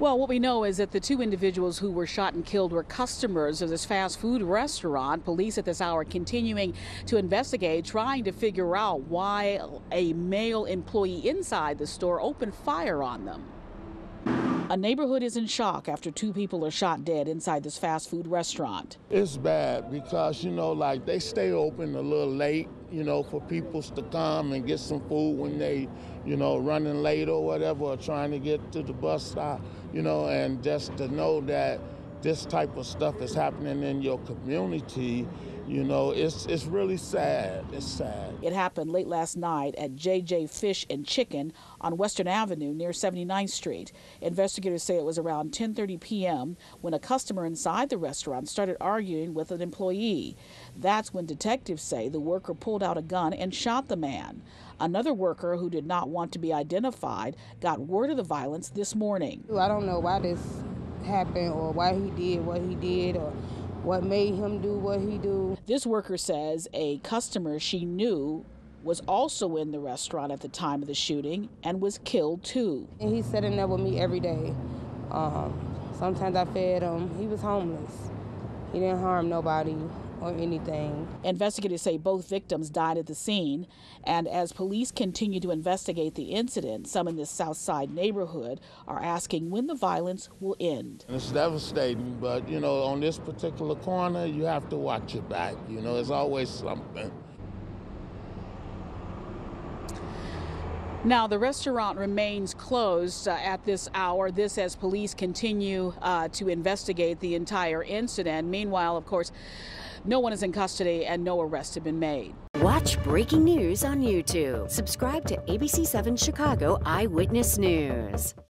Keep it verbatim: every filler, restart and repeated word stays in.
Well, what we know is that the two individuals who were shot and killed were customers of this fast food restaurant. Police at this hour continuing to investigate, trying to figure out why a male employee inside the store opened fire on them. A neighborhood is in shock after two people are shot dead inside this fast food restaurant. It's bad because, you know, like they stay open a little late, you know, for people to come and get some food when they, you know, running late or whatever, or trying to get to the bus stop, you know, and just to know that this type of stuff is happening in your community, you know, it's it's really sad. It's sad. It happened late last night at J J Fish and Chicken on Western Avenue near seventy-ninth Street. Investigators say it was around ten thirty p m when a customer inside the restaurant started arguing with an employee. That's when detectives say the worker pulled out a gun and shot the man. Another worker who did not want to be identified got word of the violence this morning. I don't know why this happened or why he did what he did or what made him do what he do. This worker says a customer she knew was also in the restaurant at the time of the shooting and was killed too. And he's sitting there with me every day. Um, sometimes I fed him. He was homeless. He didn't harm nobody or anything. Investigators say both victims died at the scene, and as police continue to investigate the incident, some in this South Side neighborhood are asking when the violence will end. It's devastating, but you know, on this particular corner, you have to watch your back. You know, it's always something. Now, the restaurant remains closed uh, at this hour. This as police continue uh, to investigate the entire incident. Meanwhile, of course, no one is in custody and no arrests have been made. Watch breaking news on YouTube. Subscribe to A B C seven Chicago Eyewitness News.